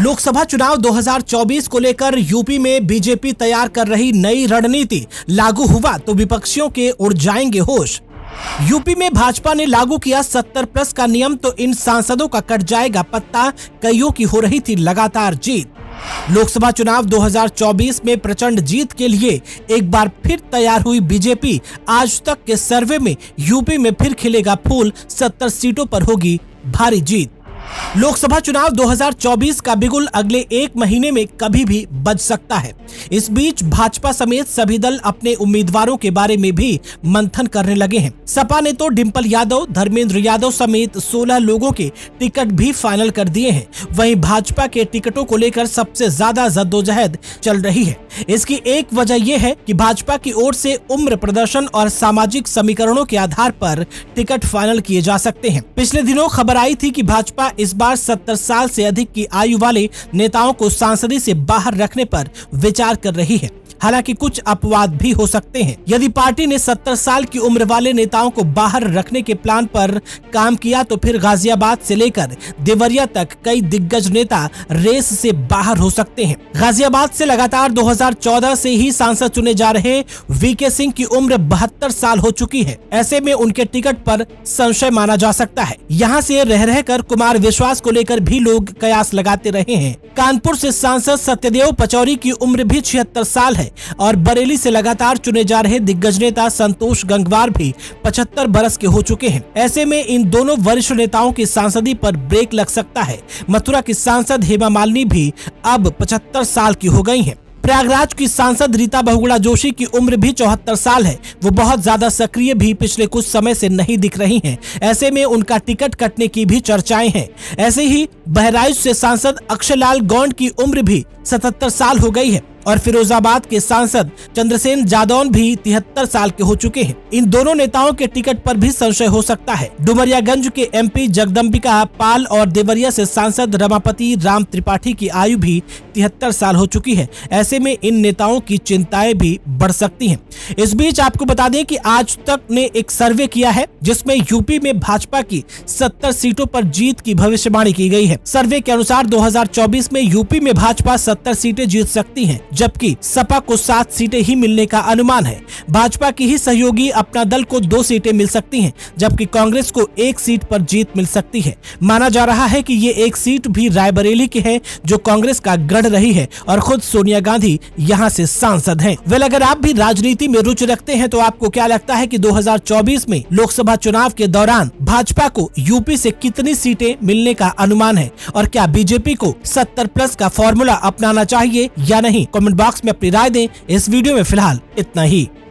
लोकसभा चुनाव 2024 को लेकर यूपी में बीजेपी तैयार कर रही नई रणनीति लागू हुआ तो विपक्षियों के उड़ जाएंगे होश। यूपी में भाजपा ने लागू किया 70+ का नियम तो इन सांसदों का कट जाएगा पत्ता, कईयों की हो रही थी लगातार जीत। लोकसभा चुनाव 2024 में प्रचंड जीत के लिए एक बार फिर तैयार हुई बीजेपी। आज तक के सर्वे में यूपी में फिर खिलेगा फूल, 70 सीटों पर होगी भारी जीत। लोकसभा चुनाव 2024 का बिगुल अगले एक महीने में कभी भी बज सकता है। इस बीच भाजपा समेत सभी दल अपने उम्मीदवारों के बारे में भी मंथन करने लगे हैं। सपा ने तो डिंपल यादव, धर्मेंद्र यादव समेत 16 लोगों के टिकट भी फाइनल कर दिए हैं। वहीं भाजपा के टिकटों को लेकर सबसे ज्यादा जद्दोजहद चल रही है। इसकी एक वजह यह है कि भाजपा की ओर से उम्र, प्रदर्शन और सामाजिक समीकरणों के आधार पर टिकट फाइनल किए जा सकते हैं। पिछले दिनों खबर आई थी कि भाजपा इस बार 70 साल से अधिक की आयु वाले नेताओं को सांसदी से बाहर रखने पर विचार कर रही है। हालांकि कुछ अपवाद भी हो सकते हैं। यदि पार्टी ने 70 साल की उम्र वाले नेताओं को बाहर रखने के प्लान पर काम किया तो फिर गाजियाबाद से लेकर देवरिया तक कई दिग्गज नेता रेस से बाहर हो सकते हैं। गाजियाबाद से लगातार 2014 से ही सांसद चुने जा रहे वीके सिंह की उम्र 72 साल हो चुकी है। ऐसे में उनके टिकट पर संशय माना जा सकता है। यहाँ से रह कर कुमार विश्वास को लेकर भी लोग कयास लगाते रहे हैं। कानपुर से सांसद सत्यदेव पचौरी की उम्र भी 76 साल है और बरेली से लगातार चुने जा रहे दिग्गज नेता संतोष गंगवार भी 75 बरस के हो चुके हैं। ऐसे में इन दोनों वरिष्ठ नेताओं की सांसदी पर ब्रेक लग सकता है। मथुरा की सांसद हेमा मालिनी भी अब 75 साल की हो गई हैं। प्रयागराज की सांसद रीता बहुगुणा जोशी की उम्र भी 74 साल है। वो बहुत ज्यादा सक्रिय भी पिछले कुछ समय से नहीं दिख रही हैं। ऐसे में उनका टिकट कटने की भी चर्चाएं हैं। ऐसे ही बहराइच से सांसद अक्षयलाल गोंड की उम्र भी 77 साल हो गई है और फिरोजाबाद के सांसद चंद्रसेन जादौन भी 73 साल के हो चुके हैं। इन दोनों नेताओं के टिकट पर भी संशय हो सकता है। डुमरियागंज के एमपी जगदम्बिका पाल और देवरिया से सांसद रमापति राम त्रिपाठी की आयु भी 73 साल हो चुकी है। ऐसे में इन नेताओं की चिंताएं भी बढ़ सकती हैं। इस बीच आपको बता दें कि आज तक ने एक सर्वे किया है जिसमें यूपी में भाजपा की 70 सीटों पर जीत की भविष्यवाणी की गई है। सर्वे के अनुसार 2024 में यूपी में भाजपा 70 सीटें जीत सकती है, जबकि सपा को 7 सीटें ही मिलने का अनुमान है। भाजपा की ही सहयोगी अपना दल को 2 सीटें मिल सकती हैं, जबकि कांग्रेस को 1 सीट पर जीत मिल सकती है। माना जा रहा है कि ये 1 सीट भी रायबरेली की है जो कांग्रेस का गढ़ रही है और खुद सोनिया गांधी यहाँ से सांसद हैं। वेल, अगर आप भी राजनीति में रुचि रखते हैं तो आपको क्या लगता है कि 2024 में लोकसभा चुनाव के दौरान भाजपा को यूपी से कितनी सीटें मिलने का अनुमान है और क्या बीजेपी को 70+ का फॉर्मूला अपनाना चाहिए या नहीं? कमेंट बॉक्स में अपनी राय दें। इस वीडियो में फिलहाल इतना ही।